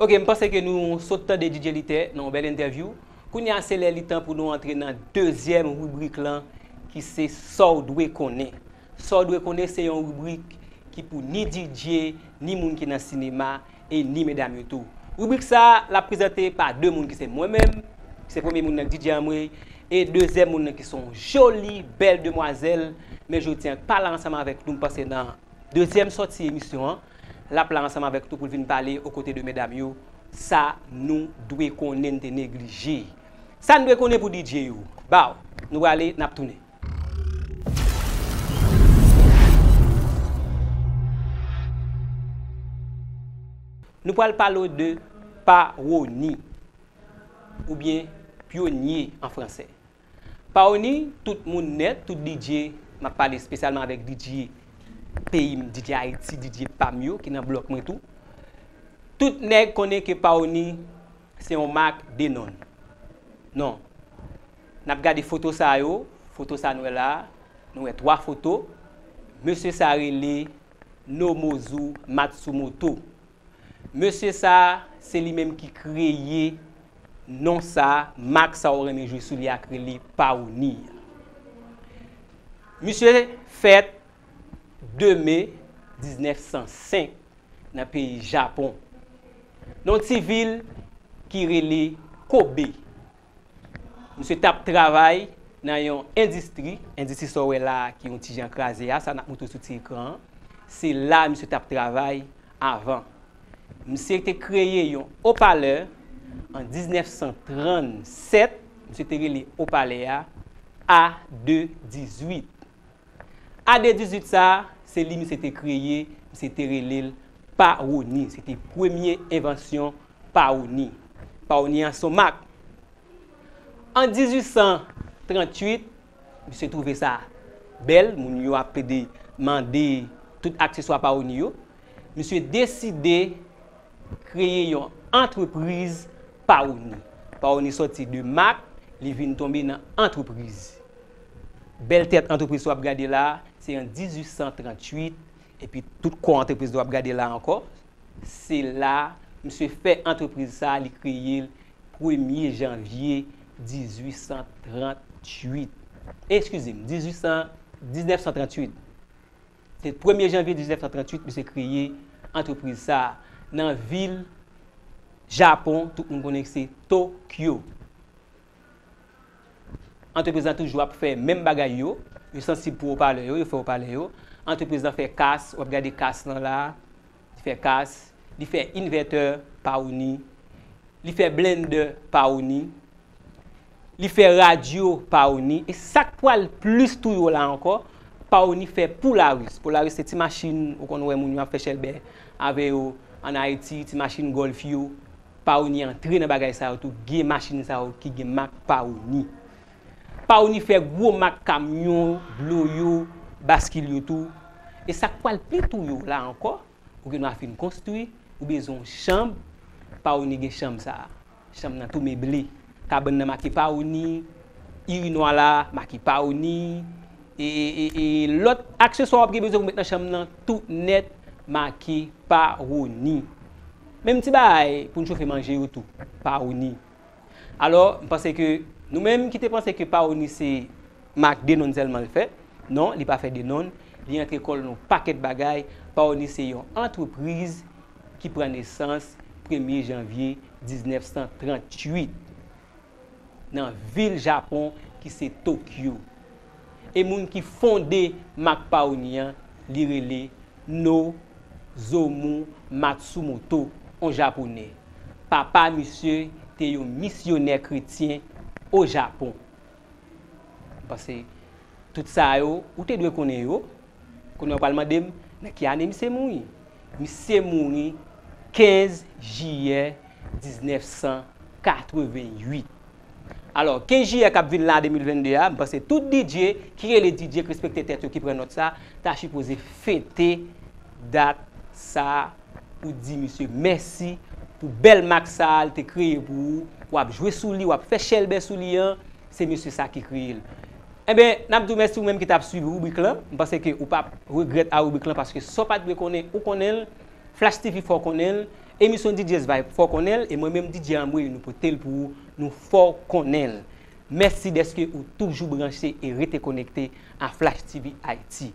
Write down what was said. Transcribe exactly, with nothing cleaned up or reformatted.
Ok, je pense que nous sautons de D J Lité dans une belle interview. Nous avons assez le temps pour nous entrer dans la deuxième rubrique là, qui c'est Sordoué Kone. Sordoué Kone, c'est une rubrique qui pour ni D J, ni moun qui dans le cinéma, et ni mesdames et tout. Rubrique ça, la présentée par deux moun qui c'est moi-même. C'est le premier moun qui D J Amwe. Et deuxième moun qui sont jolies, belles demoiselles. Mais je tiens à parler ensemble avec nous, parce que dans la deuxième sortie émission, la plan ensemble avec tout pour venir parler aux côtés de mesdames yo, ça nous doit connaître négliger. Ça nous doit connaître pour D J yo. Bah, nous allons nous tourner. Nous allons parler de Paoni ou bien pionnier en français. Paoni, tout le monde net, tout D J, m'a parlé spécialement avec D J pays D J Haïti, D J Pamyo qui dans bloc moi tout. Tout nèg connaît que Paoni c'est une marque de non. Non. N'a regardé photo ça yo, photo ça nous là, nous avons trois photos. Monsieur ça relé Nozomu Matsumoto. Monsieur ça c'est lui-même qui créé non ça, marque ça aurait mis joué sous lui a créé Paoni. Monsieur fait deux mai mille neuf cent cinq dans le pays Japon. Dans une petite ville qui relève Kobe. Monsieur Tap travaille dans une industrie, industrie là qui ont tigé en crasé, ça n'a pas sur l'écran. C'est là monsieur Tap travaille avant. Monsieur était créé un haut-parleur en mille neuf cent trente-sept, monsieur était relève haut-parleur A deux dix-huit. A deux dix-huit ça c'est lui qui s'était créé, c'était relève Paoni, c'était première invention Paoni. Paoni en son marque. En mille huit cent trente-huit, monsieur trouvé ça belle, moun yo a demandé tout accessoire Paoni yo. Monsieur décidé créer une entreprise Paoni. Paoni sorti de marque, il vient tomber dans entreprise. Belle tête entreprise soit regardé là. C'est en mille huit cent trente-huit, et puis toute quoi entreprise doit regarder là encore. C'est là, monsieur fait entreprise ça, il créé le premier janvier mille huit cent trente-huit. Excusez-moi, mille neuf cent trente-huit. C'est le premier janvier mille neuf cent trente-huit, monsieur créé entreprise ça dans la ville Japon, tout le monde connaît c'est Tokyo. Entreprise toujours fait même bagaille yo. Ils sont sensibles pour parler, ils font parler. Entreprise fait casse, on regarde casse dans là, il fait casse, il fait inverteur Paoni, il fait blender Paoni, il fait radio Paoni et chaque poil plus tout là encore, Paoni fait Polaris. Polaris c'est une machine qu'on voit moun yo fait Shelbert avec en Haïti, une machine Golf yo. Paoni entré dans bagaille ça tout, gay machine ça qui gay marque Paoni. Paoni fait gros mac camion, bloyo, bascule tout. Et ça quoi plus tout là encore, pour que nous afin construire, ou besoin chambre, Paoni gen chambre ça. Chambre dans tout meublé. Cabane dans marqué Paoni, urinoir là marqué Paoni et et, et l'autre accessoire que besoin mettre dans chambre nan, tout net marqué Paoni. Même petit bail pour nous chauffer manger tout, Paoni. Alors, je pense que nous-mêmes qui te pensons que Paoni c'est marque de non seulement le fait, non, il n'a pas fait de non, il entre dans un paquet de bagages. Paoni c'est une entreprise qui prend naissance premier janvier mille neuf cent trente-huit dans la ville Japon qui c'est Tokyo. Et les gens qui fondé marque Paoni, ils relèvent Nozomu Matsumoto en japonais. Papa, monsieur, t'es un missionnaire chrétien au Japon. Parce que tout ça, yo, ou te dois connaître, qu'on a parlé de mais qui a né monsieur mouri. Monsieur mouri quinze juillet mille neuf cent quatre-vingt-huit. Alors quinze juillet cap vinn là deux mille vingt-deux, parce que tout D J qui est le D J qui respecte tête qui prend note ça, t'a supposé fêter date ça pour dire monsieur merci pour belle maxal te créé pour ou a jouer sous lui ou a faire chelbe sous lui, c'est monsieur ça qui crée. Eh bien, n'a dou merci ou même qui t'a suivi rubrique là parce que ou pas regrette à rubrique là parce que soit pas de connaître ou connaît Flash T V faut connaître émission D J's Vibe, fort connaît et moi-même D J Amwe nous porter pour nous fort connaît. Merci d'être toujours branché et rester connecté à Flash T V Haiti.